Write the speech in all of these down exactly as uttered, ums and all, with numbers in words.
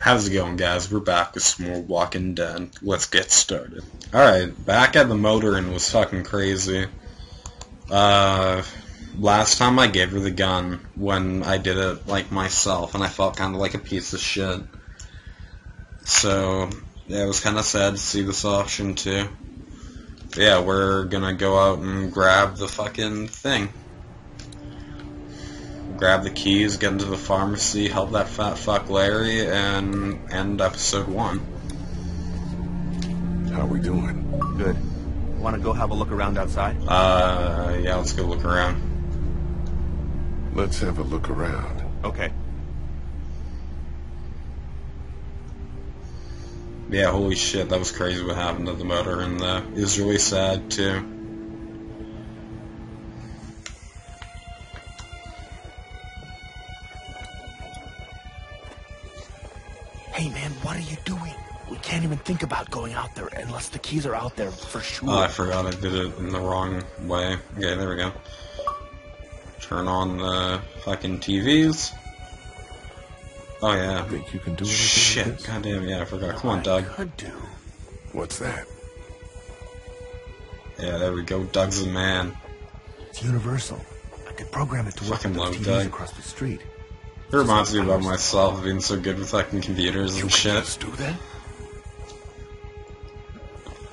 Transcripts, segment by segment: How's it going, guys? We're back with some more Walking Dead. Let's get started. Alright, back at the motor and was fucking crazy. Uh, last time I gave her the gun when I did it, like, myself, and I felt kind of like a piece of shit. So, yeah, it was kind of sad to see this option, too. But yeah, we're gonna go out and grab the fucking thing. Grab the keys, get into the pharmacy, help that fat fuck Larry, and end episode one. How we doing? Good. Want to go have a look around outside? Uh, yeah, let's go look around. Let's have a look around. Okay. Yeah, holy shit, that was crazy what happened to the motor, and uh, it was really sad, too. Hey man, what are you doing? We can't even think about going out there unless the keys are out there for sure. Oh, I forgot I did it in the wrong way. Okay, there we go. Turn on the fucking T Vs. Oh yeah. I think you can do it. Shit, like goddamn, yeah, I forgot. Come on, Doug. I could do. What's that? Yeah, there we go. Doug's the man. It's universal. I could program it to work on the T Vs Doug. across the street. It reminds me about myself being so good with fucking computers and shit. You can just do that?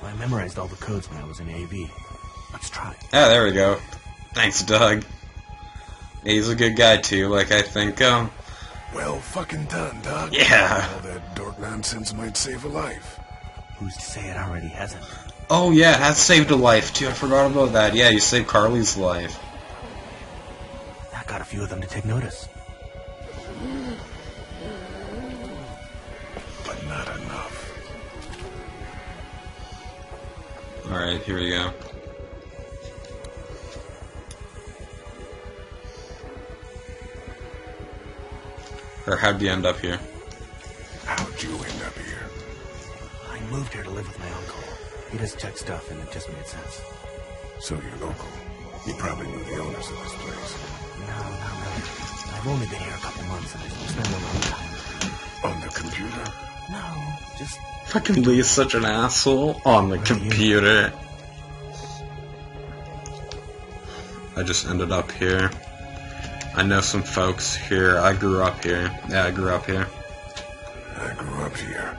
I memorized all the codes when I was in A V. Let's try. Yeah, there we go. Thanks, Doug. He's a good guy too. Like I think. Um. Well, fucking done, Doug. Yeah. All that dork nonsense might save a life. Who's to say it already hasn't? Oh yeah, it has saved a life too. I forgot about that. Yeah, you saved Carly's life. That got a few of them to take notice. But not enough. Alright, here we go. Or how'd you end up here? How'd you end up here? I moved here to live with my uncle. He just checked stuff and it just made sense. So you're local. You probably knew the owners of this place. No, not really. I've only been here a couple months and I spent a long time. On the computer? No, just... Fucking Lee's such an asshole. On the computer. I just ended up here. I know some folks here. I grew up here. Yeah, I grew up here. I grew up here.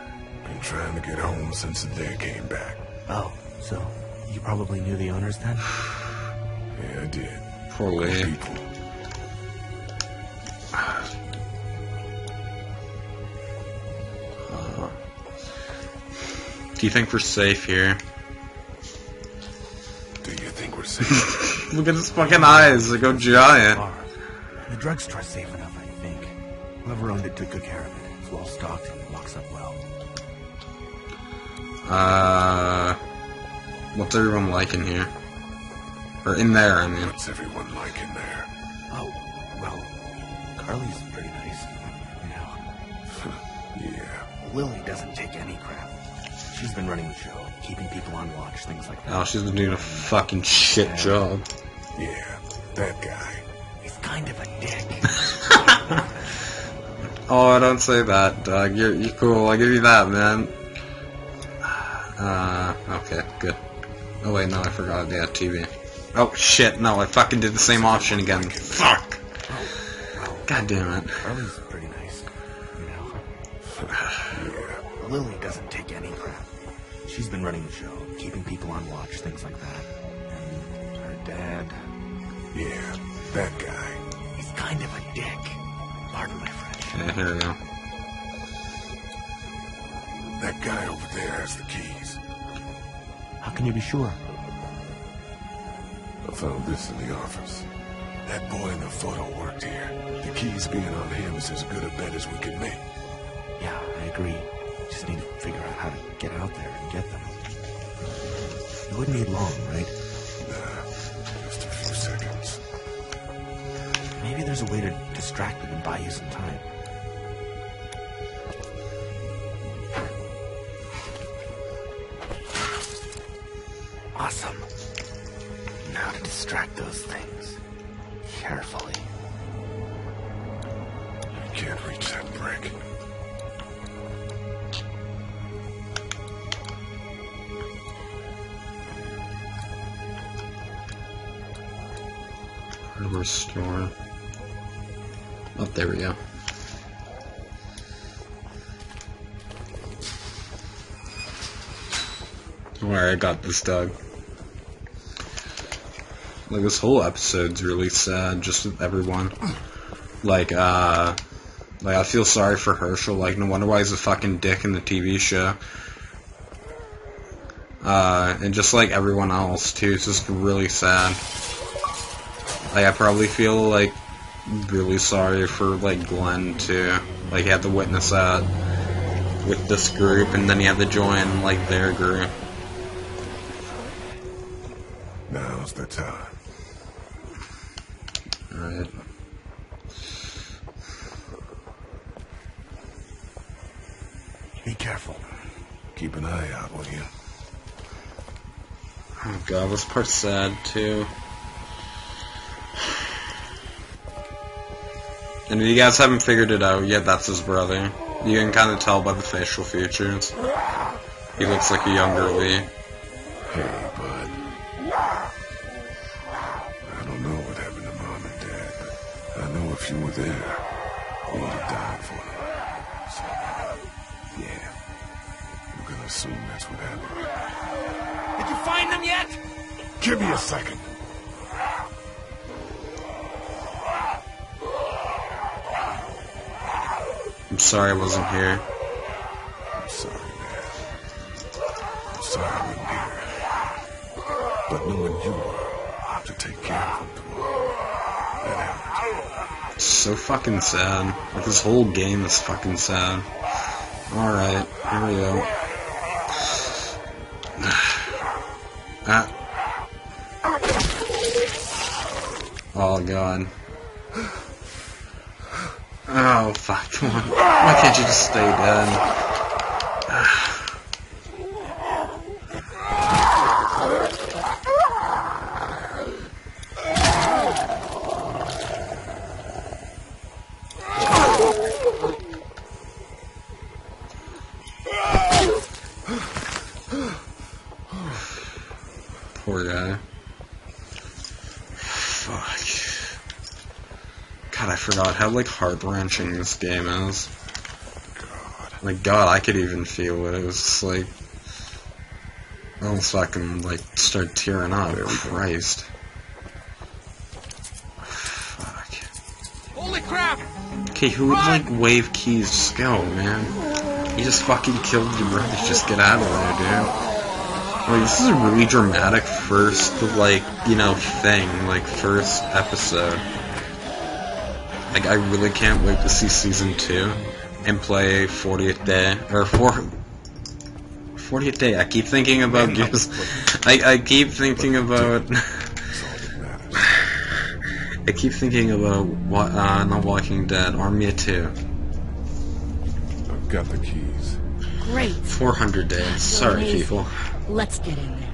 Been trying to get home since the day I came back. Oh, so you probably knew the owners then? Yeah, I did. Poor Lee. People. Uh, do you think we're safe here? Do you think we're safe? Look at his fucking eyes, they go giant. The drugstore's safe enough, I think. Whoever owned it took good care of it. It's well stocked and locks up well. Uh, what's everyone like in here? Or in there, I mean. What's everyone like in there? Oh, well, Carly's pretty nice, you know. Yeah. Lily doesn't take any crap. She's been running the show, keeping people on watch, things like that. Oh, she's been doing a fucking shit yeah. job. Yeah, that guy. He's kind of a dick. Oh, don't say that, Doug. You're, you're cool. I'll give you that, man. Uh, okay, good. Oh, wait, no, I forgot. Yeah, T V. Oh, shit, no, I fucking did the same option again. Fuck! God damn it. Carly's pretty nice, you know. Yeah. Lily doesn't take any crap. She's been running the show, keeping people on watch, things like that. And her dad. Yeah, that guy. He's kind of a dick. Pardon my French. Yeah, here we go. That guy over there has the keys. How can you be sure? I found this in the office. That boy in the photo worked here. The keys being on him is as good a bet as we can make. Yeah, I agree. Just need to figure out how to get out there and get them. It wouldn't be long, right? Nah, just a few seconds. Maybe there's a way to distract them and buy you some time. Awesome. Now to distract those things. Carefully. I can't reach that brick. to restore. Oh, there we go. Don't worry, I got this, dog. Like, this whole episode's really sad, just with everyone. Like, uh... Like, I feel sorry for Herschel. Like, no wonder why he's a fucking dick in the T V show. Uh, and just like everyone else, too. It's just really sad. Like, I probably feel, like, really sorry for, like, Glenn, too. Like, he had to witness that with this group, and then he had to join, like, their group. Now's the time. Alright. Be careful. Keep an eye out, will you? Oh god, this part's sad too. And if you guys haven't figured it out yet, that's his brother. You can kind of tell by the facial features. He looks like a younger Lee. Hey, bud. I don't know what happened to Mom and Dad, but I know if you were there, you would have died for them. Yeah, I'm gonna assume that's what happened. Did you find them yet? Give me a second. I'm sorry I wasn't here. I'm sorry, man. I'm sorry I wasn't here. But knowing you are to take care of them tomorrow, that happened. It's so fucking sad. Like, this whole game is fucking sad. Alright, here we go. Ah. Oh god. Oh fuck, come on. Why can't you just stay dead? Poor guy. Fuck. God, I forgot how, like, heart-wrenching this game is. God. Like, God, I could even feel it. It was just, like... I almost fucking, like, start tearing up. Christ. Fuck. Holy crap! Okay, who would, like, wave keys? Just go, man. You just fucking killed your brother. Just get out of there, dude. Like, this is a really dramatic first, like, you know, thing, like, first episode. Like, I really can't wait to see Season two and play fortieth Day, or fortieth Day, I keep thinking about games, I, I keep thinking about, I keep thinking about, uh, not Walking Dead, Amnesia two. I've got the keys. Great. four hundred days, sorry people. Let's get in there.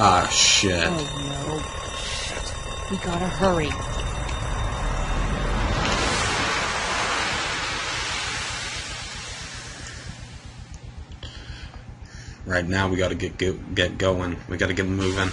Ah, shit. Oh, no. Shit. We gotta hurry. Right now, we gotta get go get going. We gotta get moving.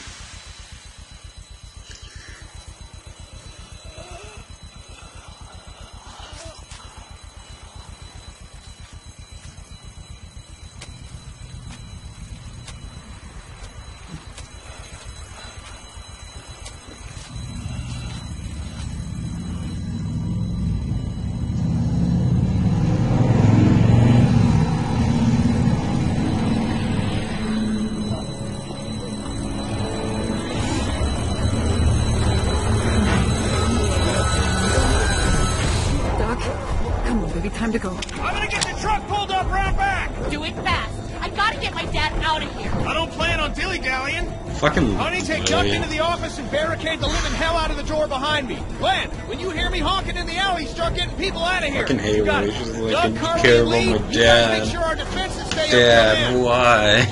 Time to go. I'm gonna get the truck pulled up right back! Do it fast. I gotta get my dad out of here. I don't plan on dilly-dallying. Fucking Honeytake ducked into the office and barricaded the living hell out of the door behind me. Glenn, when you hear me honking in the alley, start getting people out of here. Fucking hate it. Doug Carter, Lee, you gotta make sure our defenses stay stab. Why?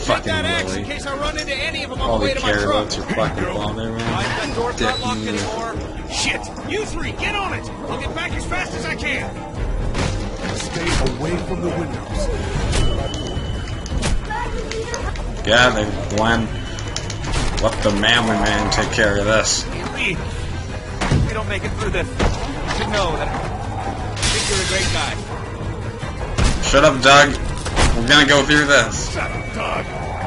Fucking really. All they care about your fucking father, man. Dick move. Shit! You three, get on it! I'll get back as fast as I can. Stay away from the windows. Yeah, they blend. Let the manly man take care of this. We don't make it through this. You should know that. I think you're a great guy. Shut up, Doug. We're gonna go through this. Shut up, Doug.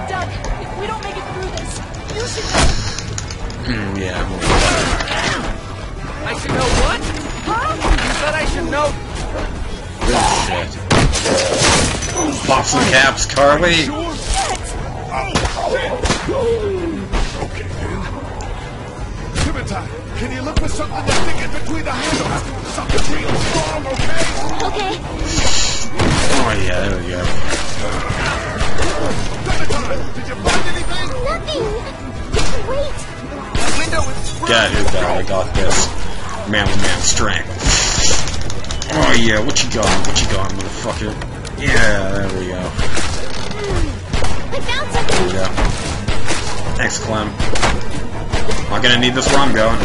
Doug, if we don't make it through this, you should know. Mm, yeah. I should know what? Huh? You said I should know. Good shit. Pop some caps, Carly. Can you look for something that can get between the handles? Something real strong, okay? Okay. Oh yeah, there we go. Did you find anything? Nothing. Wait. The window is broken. God, who the hell got this? Man with man strength. Oh yeah, what you got? What you got, motherfucker? Yeah, there we go. I found something. There we go. Thanks, Clem. Not gonna need this where I'm going.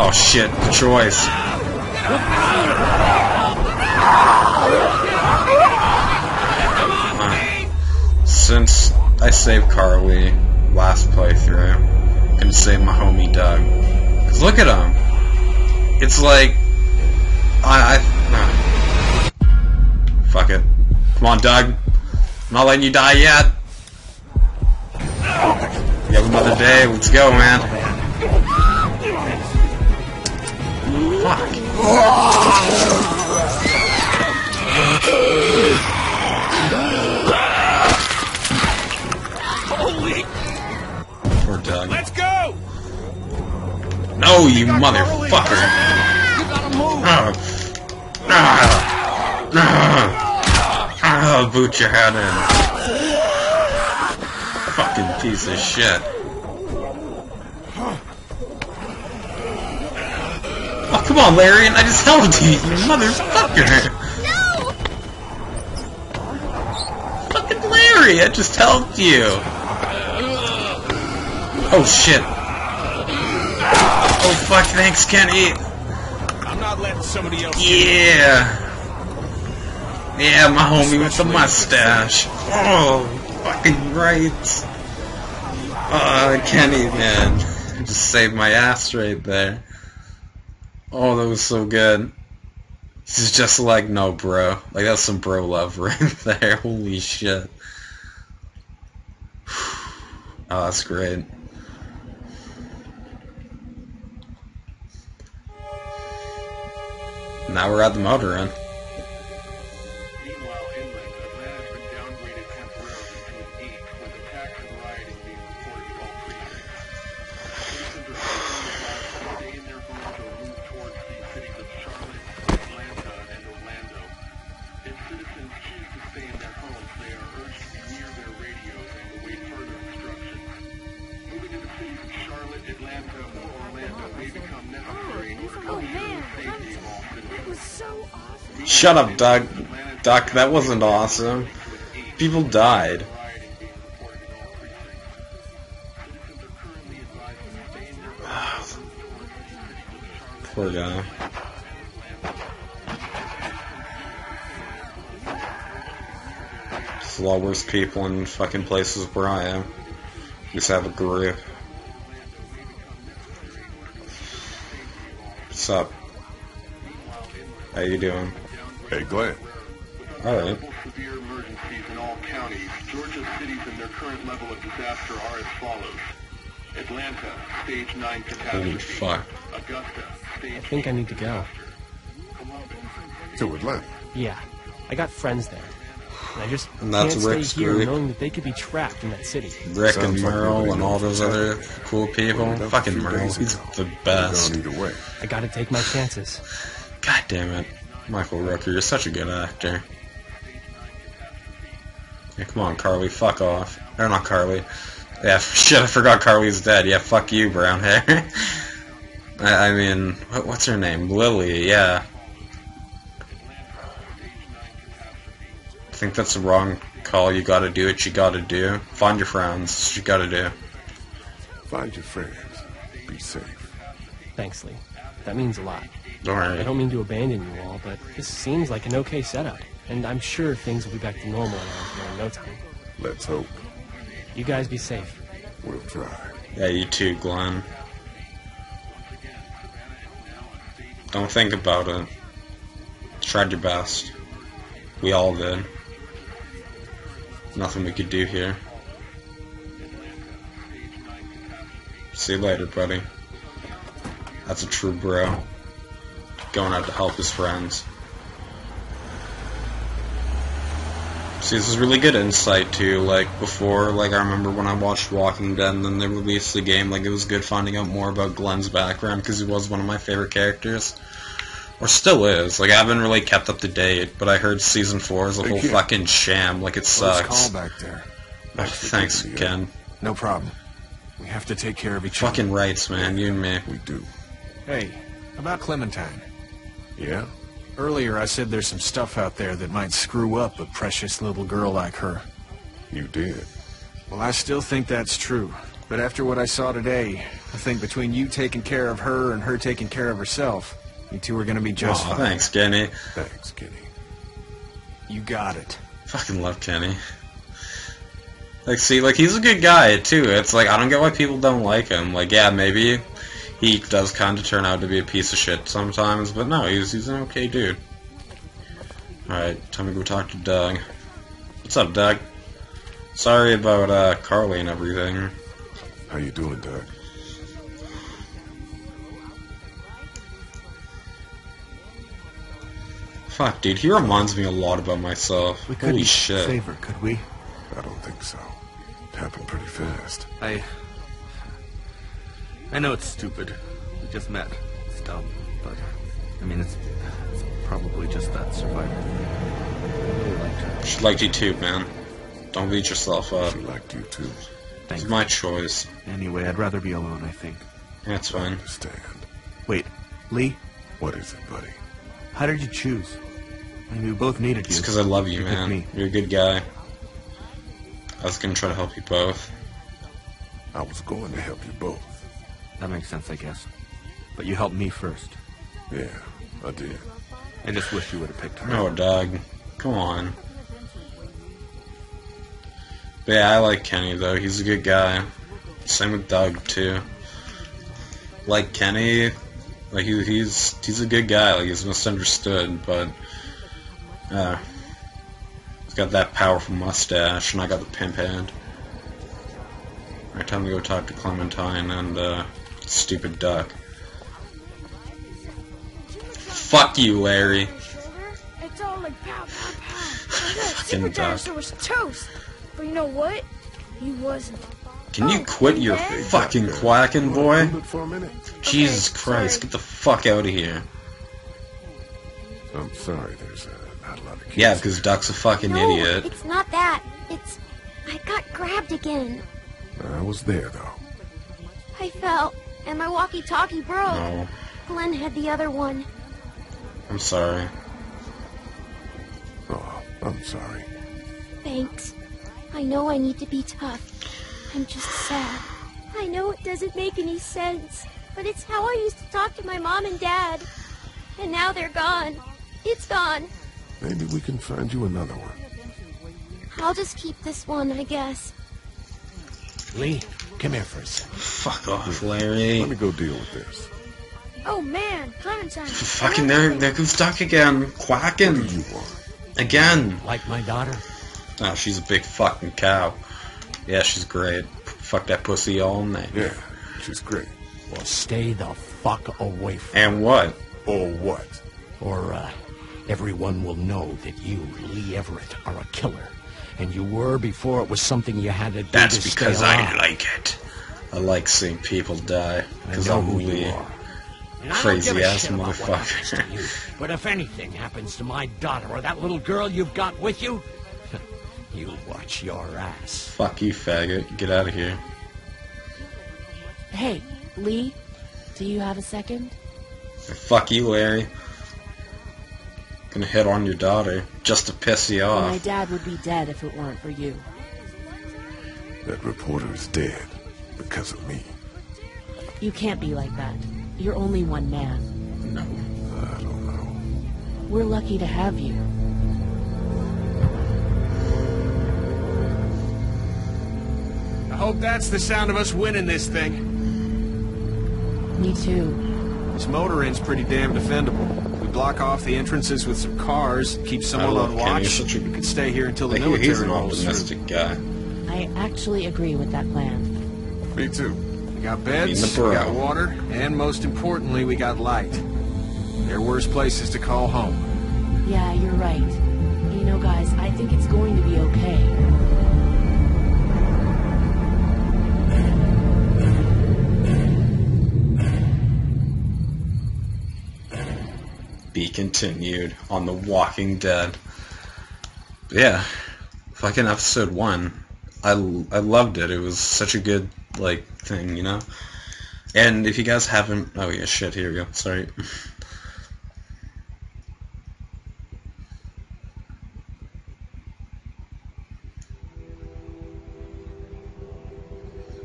Oh shit, the choice. Uh, since I saved Carly last playthrough, I'm gonna save my homie Doug. Cause look at him. It's like I. I uh. Fuck it. Come on, Doug. I'm not letting you die yet. We have another day, let's go, man. Fuck. Holy. Poor Doug. Let's go! No, you motherfucker. Oh. Ah. Ah. Ah. Boot your head in. Fucking piece of shit. Oh, come on, Larry, and I just held you, you motherfucker! No! Fucking Larry, I just helped you! Oh, shit. Oh, fuck, thanks, Kenny! I'm not letting somebody else. Yeah! Yeah, my homie with the mustache. Oh! Fucking right. Uh, Kenny, man. Just saved my ass right there. Oh, that was so good. This is just like, no, bro. Like, that's some bro love right there. Holy shit. Oh, that's great. Now we're at the motor inn. Shut up, Doug. Doc, that wasn't awesome. People died. Poor guy. There's a lot worse people in fucking places where I am. Just have a guru. What's up? How you doing? Hey, Glenn. Alright. Severe emergencies in all counties. Georgia's cities and their current level of disaster are as follows. Atlanta, stage nine catastrophe. Holy fuck. Augusta, stage I think I need to go. To Atlanta? Yeah. I got friends there. And I just and that's can't Rick's stay here group. Knowing that they could be trapped in that city. Rick Sounds and Merle like and all those other cool people. Well, fucking Merle. He's the best. Way. I gotta take my chances. God damn it. Michael Rooker, you're such a good actor. Yeah, come on, Carly, fuck off. Or not Carly. Yeah, shit, I forgot Carly's dead. Yeah, fuck you, brown hair. I, I mean, what, what's her name? Lily, yeah. think that's the wrong call. You gotta do what you gotta do. Find your friends. That's what you gotta do. Find your friends. Be safe. Thanks, Lee. That means a lot. All right. I don't mean to abandon you all, but this seems like an okay setup. And I'm sure things will be back to normal around here in no time. Let's hope. You guys be safe. We'll try. Yeah, you too, Glenn. Don't think about it. Tried your best. We all did. Nothing we could do here. See you later, buddy. That's a true bro. Going out to help his friends. See, this is really good insight too. Like before, like I remember when I watched Walking Dead and then they released the game, like it was good finding out more about Glenn's background because he was one of my favorite characters. Or still is. Like I haven't really kept up to date, but I heard season four is a whole fucking sham, like it sucks. Call back there. Oh, thanks again. No problem. We have to take care of each other. Fucking rights, man, you and me. We do. Hey, about Clementine. Yeah? Earlier I said there's some stuff out there that might screw up a precious little girl like her. You did. Well, I still think that's true. But after what I saw today, I think between you taking care of her and her taking care of herself, you two are gonna be just fine. Oh, thanks, Kenny. Thanks, Kenny. You got it. Fucking love Kenny. Like, see, like, he's a good guy, too. It's like, I don't get why people don't like him. Like, yeah, maybe he does kind of turn out to be a piece of shit sometimes, but no, he's, he's an okay dude. Alright, time to go talk to Doug. What's up, Doug? Sorry about uh, Carly and everything. How you doing, Doug? Fuck, dude, he reminds me a lot about myself. We couldn't Holy shit. Favor, could we? I don't think so. It happened pretty fast. I... I know it's stupid. We just met. It's dumb, but I mean it's, it's probably just that survivor thing. I really liked her. She liked you too, man. Don't beat yourself up. She liked you too. Thanks. It's my choice. Anyway, I'd rather be alone, I think. That's fine. I understand. Wait, Lee? What is it, buddy? How did you choose? I mean, we both needed you. It's because I love you, you man. You're a good guy. I was gonna try to help you both. I was going to help you both. That makes sense, I guess. But you helped me first. Yeah, I did. I just wish you would have picked her. No, Doug. Come on. But yeah, I like Kenny, though. He's a good guy. Same with Doug, too. Like Kenny, like he, he's he's a good guy. Like, he's misunderstood, but... Uh, he's got that powerful mustache, and I got the pimp hand. Alright, time to go talk to Clementine and, uh, stupid duck. Fuck you, Larry. It's all like pow, pow, pow. Fucking duck. Was toast, but you know what? He wasn't. Can you quit your fucking quacking, boy? Jesus Christ, get the fuck out of here. I'm sorry, there's uh, not a lot of kids. Yeah, because Duck's a fucking idiot. It's not that. It's... I got grabbed again. I was there, though. I fell, and my walkie-talkie broke. No. Glenn had the other one. I'm sorry. Oh, I'm sorry. Thanks. I know I need to be tough. I'm just sad. I know it doesn't make any sense, but it's how I used to talk to my mom and dad. And now they're gone. It's gone. Maybe we can find you another one. I'll just keep this one, I guess. Lee, come here for a second. Fuck off, Larry. Let me go deal with this. Oh man, Clementine. Fucking there, there goes Duck again, quacking. What do you want? Again. Like my daughter. Oh, she's a big fucking cow. Yeah, she's great. Fuck that pussy all night. Yeah, she's great. Well, stay the fuck away from. And what? Or what? Or uh, everyone will know that you, Lee Everett, are a killer. And you were before it was something you had to do. That's to because stay alive. I like it. I like seeing people die. Because I'm who you are. Crazy ass motherfucker. You, but if anything happens to my daughter or that little girl you've got with you, you watch your ass. Fuck you, faggot. Get out of here. Hey, Lee, do you have a second? Fuck you, Larry. Gonna hit on your daughter just to piss you off. Well, my dad would be dead if it weren't for you. That reporter is dead because of me. You can't be like that. You're only one man. No. I don't know. We're lucky to have you. I hope that's the sound of us winning this thing. Me too. This motor inn's pretty damn defendable. We block off the entrances with some cars, keep someone on watch. You could stay here until the military rolls through. He's an optimistic guy. I actually agree with that plan. Me too. We got beds, we got water, and most importantly, we got light. There are worse places to call home. Yeah, you're right. You know, guys, I think it's going to be okay. Be continued on The Walking Dead. Yeah, fucking episode one. I, I loved it. It was such a good, like, thing, you know? And if you guys haven't... Oh, yeah, shit, here we go. Sorry.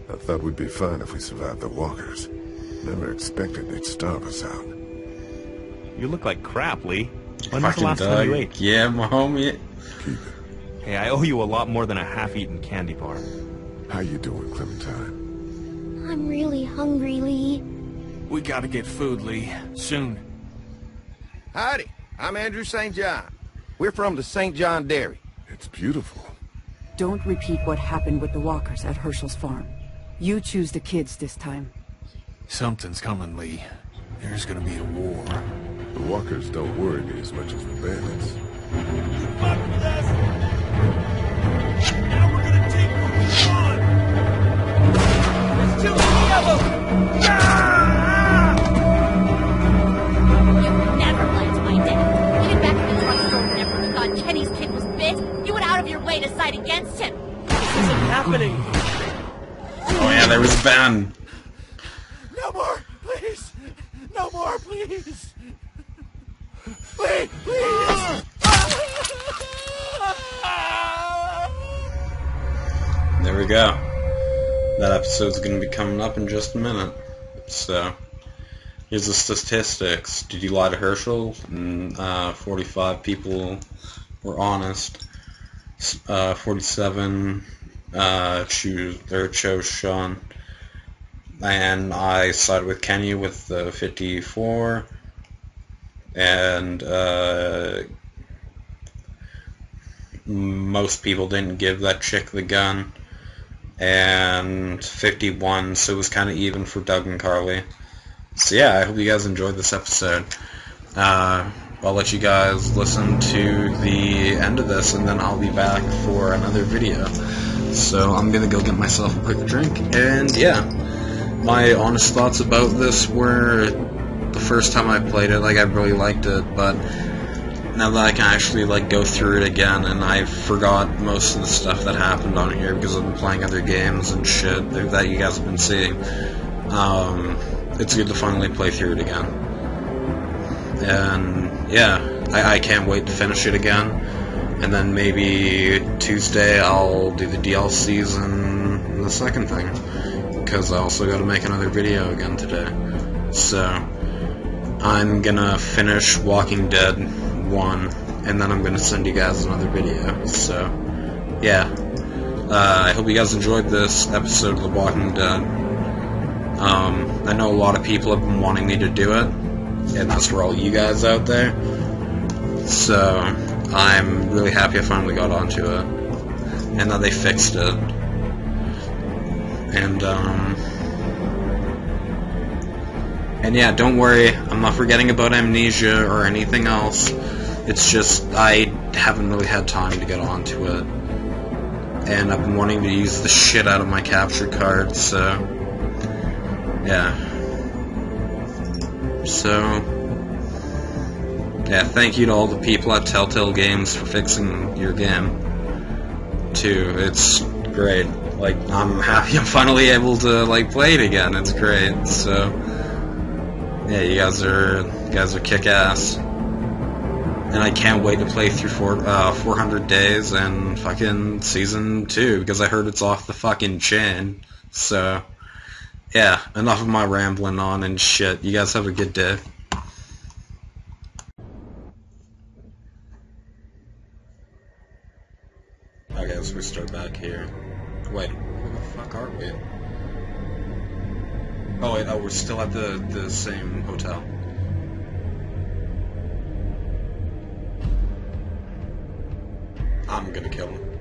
I thought we'd be fine if we survived the walkers. Never expected they'd starve us out. You look like crap, Lee. When was the last time you ate? Yeah, my homie. Keep it. Hey, I owe you a lot more than a half-eaten candy bar. How you doing, Clementine? I'm really hungry, Lee. We gotta get food, Lee. Soon. Howdy. I'm Andrew Saint John. We're from the Saint John Dairy. It's beautiful. Don't repeat what happened with the walkers at Herschel's farm. You choose the kids this time. Something's coming, Lee. There's gonna be a war. The walkers don't worry me as much as the bandits. You fucked with us! Now we're gonna take what we want! There's too many of them! You never liked my dad. Even back in the hospital, whenever you thought Kenny's kid was bit, you went out of your way to side against him. This isn't happening! Oh yeah, there was Ben. No more, please! No more, please! Please, please! There we go. That episode's going to be coming up in just a minute. So, here's the statistics. Did you lie to Herschel? And, uh, forty-five people were honest. Uh, forty-seven uh, choose, or chose Sean. And I sided with Kenny with uh, fifty-four. And uh, most people didn't give that chick the gun. And fifty-one, so it was kind of even for Doug and Carly. So yeah, I hope you guys enjoyed this episode. Uh, I'll let you guys listen to the end of this, and then I'll be back for another video. So I'm gonna go get myself a quick drink, and yeah. My honest thoughts about this were, the first time I played it, like, I really liked it, but now that I can actually, like, go through it again, and I forgot most of the stuff that happened on here because I've been playing other games and shit that you guys have been seeing, um, it's good to finally play through it again. And, yeah, I, I can't wait to finish it again, and then maybe Tuesday I'll do the D L Cs and the second thing, because I also got to make another video again today. So, I'm gonna finish Walking Dead one, and then I'm gonna send you guys another video. So yeah, uh, I hope you guys enjoyed this episode of The Walking Dead. um, I know a lot of people have been wanting me to do it, and that's for all you guys out there, so I'm really happy I finally got onto it, and that they fixed it. And um and yeah, don't worry, I'm not forgetting about Amnesia or anything else. It's just, I haven't really had time to get onto it. And I've been wanting to use the shit out of my capture card, so... yeah. So... yeah, thank you to all the people at Telltale Games for fixing your game, too. It's great. Like, I'm happy I'm finally able to, like, play it again. It's great, so... yeah, you guys are you guys are kick ass. and I can't wait to play through four, uh, four hundred Days and fucking Season two, because I heard it's off the fucking chain. So, yeah, enough of my rambling on and shit. You guys have a good day. Okay, so we start back here. Wait, where the fuck are we? Oh wait, no, we're still at the, the same hotel. I'm gonna kill him.